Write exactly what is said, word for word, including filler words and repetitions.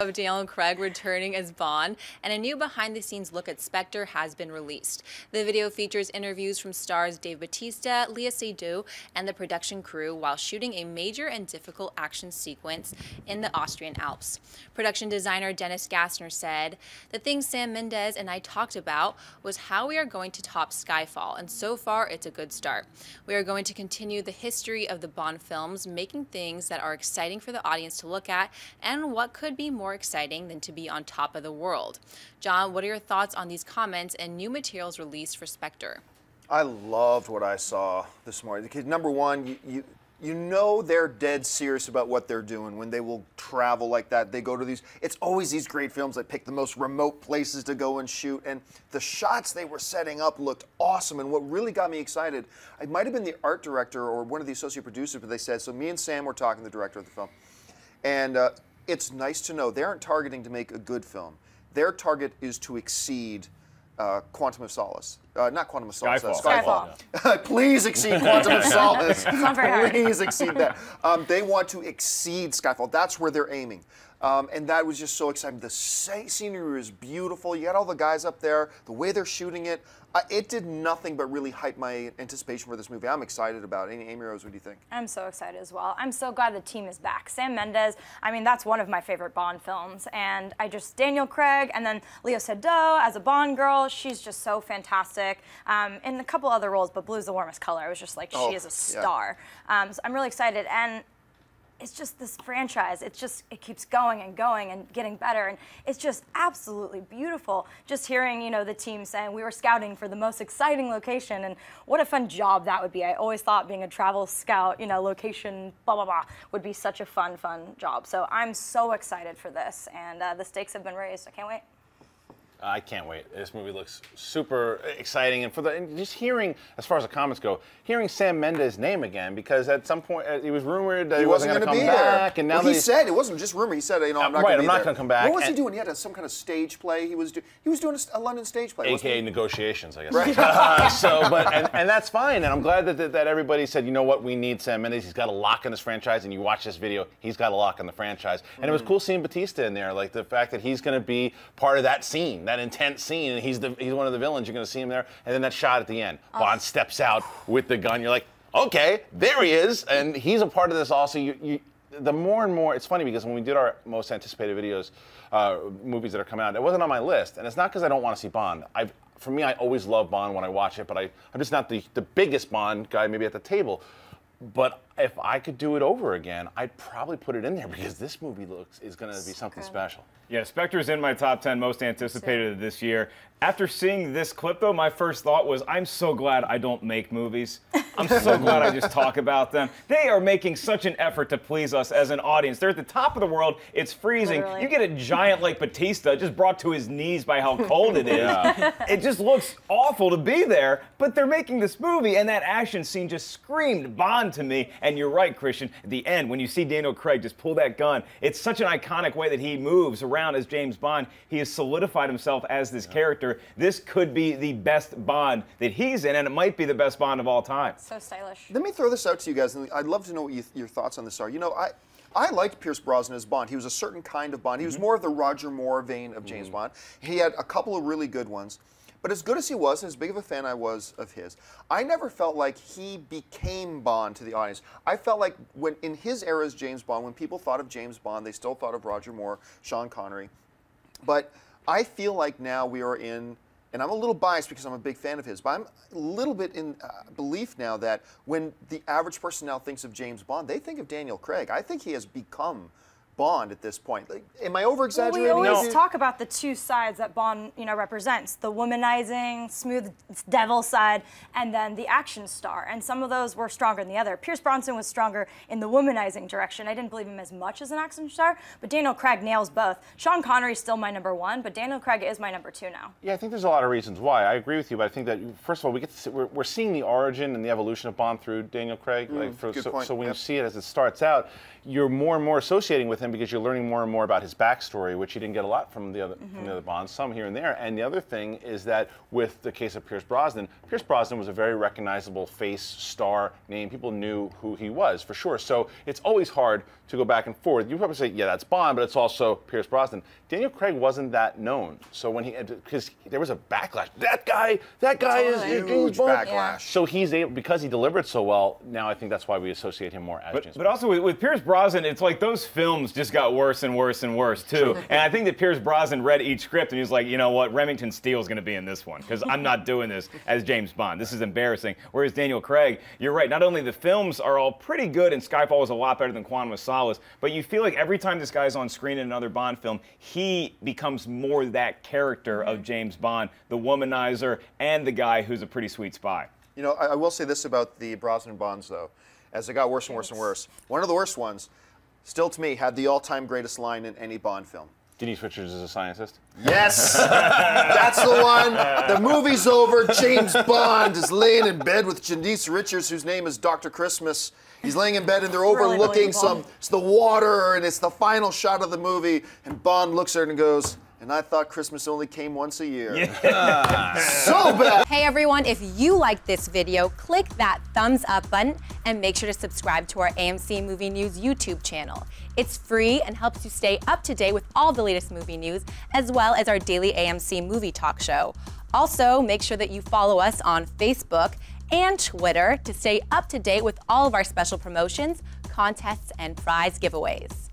Of Daniel Craig returning as Bond, and a new behind-the-scenes look at Spectre has been released. The video features interviews from stars Dave Bautista, Lea Seydoux, and the production crew while shooting a major and difficult action sequence in the Austrian Alps. Production designer Dennis Gassner said, "The thing Sam Mendes and I talked about was how we are going to top Skyfall, and so far it's a good start. We are going to continue the history of the Bond films, making things that are exciting for the audience to look at, and what could be more exciting than to be on top of the world." John, what are your thoughts on these comments and new materials released for Spectre? I loved what I saw this morning. Because number one, you, you you know they're dead serious about what they're doing when they will travel like that. They go to these, it's always these great films that pick the most remote places to go and shoot. And the shots they were setting up looked awesome. And what really got me excited, it might have been the art director or one of the associate producers, but they said, so me and Sam were talking to the director of the film. And uh, it's nice to know they aren't targeting to make a good film. Their target is to exceed uh, Quantum of Solace. Uh, not Quantum of Solace, Skyfall. Skyfall. Skyfall. Please exceed Quantum of Solace. Please exceed that. Um, they want to exceed Skyfall. That's where they're aiming. Um, and that was just so exciting. The scenery is beautiful. You got all the guys up there, the way they're shooting it. Uh, it did nothing but really hype my anticipation for this movie. I'm excited about it. Amy Rose, what do you think? I'm so excited as well. I'm so glad the team is back. Sam Mendes, I mean, that's one of my favorite Bond films. And I just, Daniel Craig, and then Lea Seydoux as a Bond girl. She's just so fantastic. Um, and a couple other roles, but Blue Is the Warmest Color. I was just like, oh, she is a star. Yeah. Um, so I'm really excited. And it's just this franchise. It's just, it keeps going and going and getting better. And it's just absolutely beautiful. Just hearing, you know, the team saying we were scouting for the most exciting location, and what a fun job that would be. I always thought being a travel scout, you know, location, blah, blah, blah, would be such a fun, fun job. So I'm so excited for this. And uh, the stakes have been raised. I can't wait. I can't wait. This movie looks super exciting, and for the and just hearing, as far as the comments go, hearing Sam Mendes' name again, because at some point uh, it was rumored that he, he wasn't going to come back, and now well, he said it wasn't just rumor. He said, you know, I'm not right, going to be there. Right, I'm not going to come back. What was and he doing? He had a, some kind of stage play. He was do, he was doing a, a London stage play, A K A negotiations, I guess. Right. uh, so, but and, and that's fine, and I'm glad that, that that everybody said, you know what, we need Sam Mendes. He's got a lock in this franchise, and you watch this video, he's got a lock in the franchise, and mm-hmm. It was cool seeing Bautista in there, like the fact that he's going to be part of that scene. That intense scene, and he's the, he's one of the villains. You're going to see him there, and then that shot at the end. Oh. Bond steps out with the gun. You're like, okay, there he is, and he's a part of this also. You, you, the more and more, it's funny because when we did our most anticipated videos, uh, movies that are coming out, it wasn't on my list, and it's not because I don't want to see Bond. I've, for me, I always love Bond when I watch it, but I, I'm just not the, the biggest Bond guy maybe at the table. But if I could do it over again, I'd probably put it in there because this movie looks is going to be something okay. special. Yeah, Spectre's in my top ten most anticipated of this year. After seeing this clip, though, my first thought was, I'm so glad I don't make movies. I'm so glad I just talk about them. They are making such an effort to please us as an audience. They're at the top of the world. It's freezing. Literally. You get a giant like Bautista just brought to his knees by how cold it is. Yeah. It just looks awful to be there, but they're making this movie, and that action scene just screamed Bond to me. And you're right, Christian, at the end, when you see Daniel Craig just pull that gun, it's such an iconic way that he moves around as James Bond. He has solidified himself as this yeah. character. This could be the best Bond that he's in, and it might be the best Bond of all time. So stylish. Let me throw this out to you guys, and I'd love to know what you, your thoughts on this are. You know, I, I liked Pierce Brosnan as Bond. He was a certain kind of Bond. He was mm-hmm. more of the Roger Moore vein of James mm-hmm. Bond. He had a couple of really good ones. But as good as he was, and as big of a fan I was of his, I never felt like he became Bond to the audience. I felt like when in his era as James Bond, when people thought of James Bond, they still thought of Roger Moore, Sean Connery. But I feel like now we are in, and I'm a little biased because I'm a big fan of his, but I'm a little bit in uh, belief now that when the average person now thinks of James Bond, they think of Daniel Craig. I think he has become Bond at this point. Like, am I over-exaggerating? Well, we always no. talk about the two sides that Bond, you know, represents. The womanizing, smooth devil side, and then the action star. And some of those were stronger than the other. Pierce Brosnan was stronger in the womanizing direction. I didn't believe him as much as an action star, but Daniel Craig nails both. Sean Connery's still my number one, but Daniel Craig is my number two now. Yeah, I think there's a lot of reasons why. I agree with you, but I think that, first of all, we get to see, we're, we're seeing the origin and the evolution of Bond through Daniel Craig. Mm, like for, good so, point. so when yep. you see it as it starts out, you're more and more associating with him him because you're learning more and more about his backstory, which he didn't get a lot from the other, mm-hmm. from the other Bonds, some here and there. And the other thing is that with the case of Pierce Brosnan, Pierce Brosnan was a very recognizable face, star, name. People knew who he was, for sure. So it's always hard to go back and forth. You probably say, yeah, that's Bond, but it's also Pierce Brosnan. Daniel Craig wasn't that known. So when he, because there was a backlash. That guy, that guy totally. is James Bond. Yeah. So he's able, because he delivered so well, now I think that's why we associate him more as but, James Bond. But also with, with Pierce Brosnan, it's like those films just got worse and worse and worse, too. And I think that Pierce Brosnan read each script and he was like, you know what, Remington Steele's going to be in this one, because I'm not doing this as James Bond. This is embarrassing. Whereas Daniel Craig, you're right, not only the films are all pretty good, and Skyfall was a lot better than Quantum of Solace, but you feel like every time this guy's on screen in another Bond film, he becomes more that character of James Bond, the womanizer and the guy who's a pretty sweet spy. You know, I, I will say this about the Brosnan Bonds, though, as it got worse and worse and worse. One of the worst ones, still to me, had the all-time greatest line in any Bond film. Denise Richards is a scientist? Yes! That's the one! The movie's over, James Bond is laying in bed with Denise Richards, whose name is Doctor Christmas. He's laying in bed and they're overlooking some, it's the water, and it's the final shot of the movie, and Bond looks at her and goes, and I thought Christmas only came once a year. Yeah. So bad! Hey everyone, if you liked this video, click that thumbs up button and make sure to subscribe to our A M C Movie News YouTube channel. It's free and helps you stay up to date with all the latest movie news, as well as our daily A M C movie talk show. Also, make sure that you follow us on Facebook and Twitter to stay up to date with all of our special promotions, contests, and prize giveaways.